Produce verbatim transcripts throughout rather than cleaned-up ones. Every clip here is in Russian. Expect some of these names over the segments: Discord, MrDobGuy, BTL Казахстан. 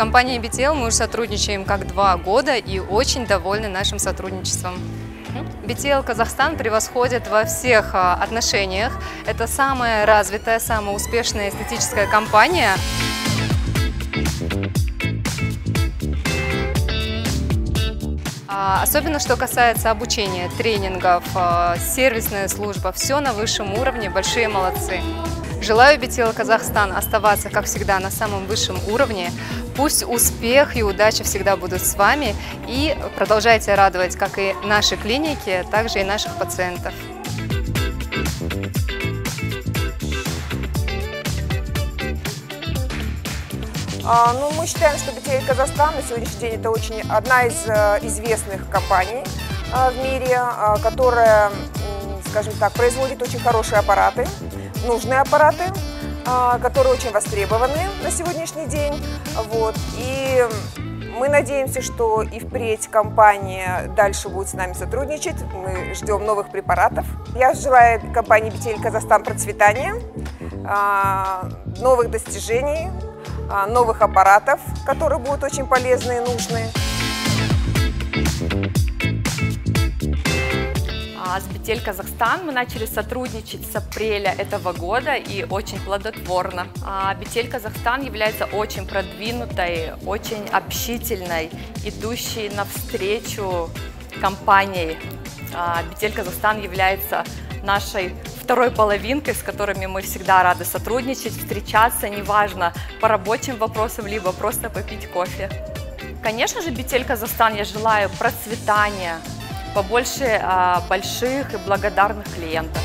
компанией би ти эл мы уже сотрудничаем как два года и очень довольны нашим сотрудничеством. би ти эл Казахстан превосходит во всех отношениях. Это самая развитая, самая успешная эстетическая компания. Особенно, что касается обучения, тренингов, сервисная служба, все на высшем уровне, большие молодцы. Желаю би ти эл Казахстан оставаться, как всегда, на самом высшем уровне. Пусть успех и удача всегда будут с вами. И продолжайте радовать как и наши клиники, так же и наших пациентов. А, ну, мы считаем, что би ти эл Казахстан на сегодняшний день это очень одна из а, известных компаний а, в мире, а, которая, скажем так, производит очень хорошие аппараты, нужные аппараты, а, которые очень востребованы на сегодняшний день. Вот. И мы надеемся, что и впредь компания дальше будет с нами сотрудничать. Мы ждем новых препаратов. Я желаю компании би ти эл Казахстан процветания, а, новых достижений, новых аппаратов, которые будут очень полезны и нужны. С би ти эл Казахстан мы начали сотрудничать с апреля этого года и очень плодотворно. би ти эл Казахстан является очень продвинутой, очень общительной, идущей навстречу компанией. би ти эл Казахстан является нашей второй половинкой, с которыми мы всегда рады сотрудничать, встречаться, неважно, по рабочим вопросам, либо просто попить кофе. Конечно же, би ти эл Казахстан я желаю процветания, побольше а, больших и благодарных клиентов.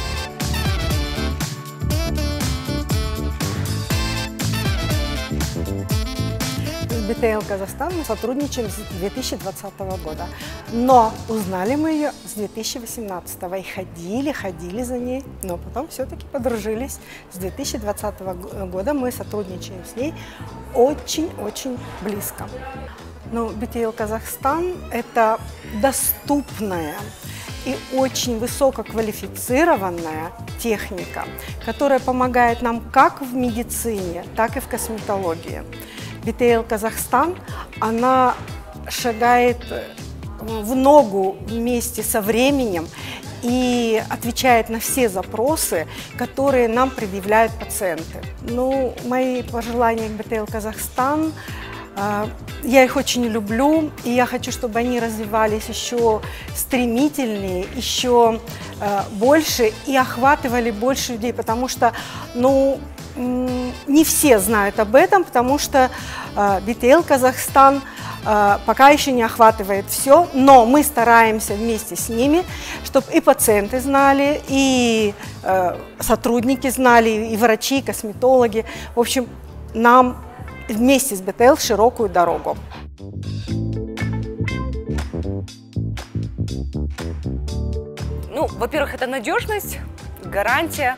би ти эл Казахстан мы сотрудничаем с две тысячи двадцатого года, но узнали мы ее с две тысячи восемнадцатого и ходили, ходили за ней, но потом все-таки подружились. С две тысячи двадцатого года мы сотрудничаем с ней очень-очень близко. Но би ти эл Казахстан – это доступная и очень высококвалифицированная техника, которая помогает нам как в медицине, так и в косметологии. би ти эл Казахстан, она шагает в ногу вместе со временем и отвечает на все запросы, которые нам предъявляют пациенты. Ну, мои пожелания к би ти эл Казахстан, я их очень люблю, и я хочу, чтобы они развивались еще стремительнее, еще больше и охватывали больше людей, потому что, ну, не все знают об этом, потому что би ти эл Казахстан пока еще не охватывает все, но мы стараемся вместе с ними, чтобы и пациенты знали, и сотрудники знали, и врачи, и косметологи. В общем, нам вместе с би ти эл широкую дорогу. Ну, во-первых, это надежность, гарантия,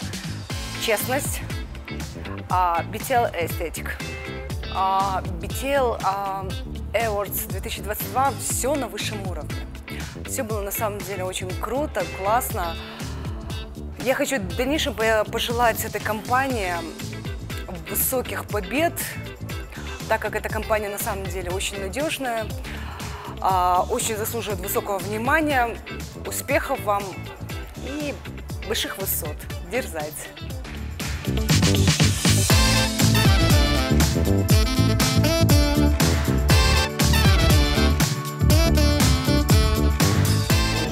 честность. би ти эл Aesthetics, би ти эл Awards две тысячи двадцать два, все на высшем уровне. Все было на самом деле очень круто, классно. Я хочу в дальнейшем пожелать этой компании высоких побед, так как эта компания на самом деле очень надежная, очень заслуживает высокого внимания, успехов вам и больших высот. Дерзайте!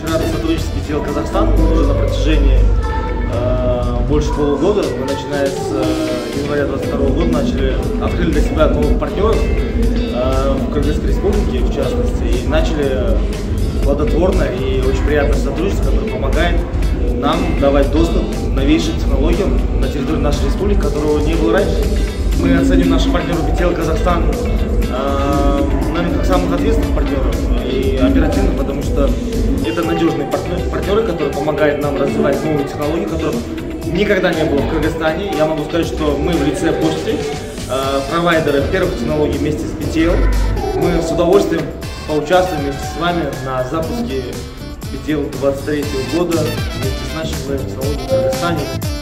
Очень рада сотрудничать с би ти эл Казахстан уже на протяжении э, больше полугода. Мы, начиная с э, января две тысячи двадцать второго года, начали, открыли для себя новых партнеров э, в Кыргызской республике, в частности, и начали плодотворно и очень приятное сотрудничество, которое помогает нам давать доступ к новейшим технологиям на территории нашей республики, которого не было раньше. Мы оценим наших партнеров би ти эл Казахстан, э, наверное, как самых ответственных партнеров и оперативных, потому что это надежные партнеры, партнеры, которые помогают нам развивать новые технологии, которых никогда не было в Кыргызстане. Я могу сказать, что мы в лице Почты, э, провайдеры первых технологий вместе с би ти эл, мы с удовольствием поучаствуем вместе с вами на запуске би ти эл двадцать третьего года вместе с нашими технологиями в Кыргызстане.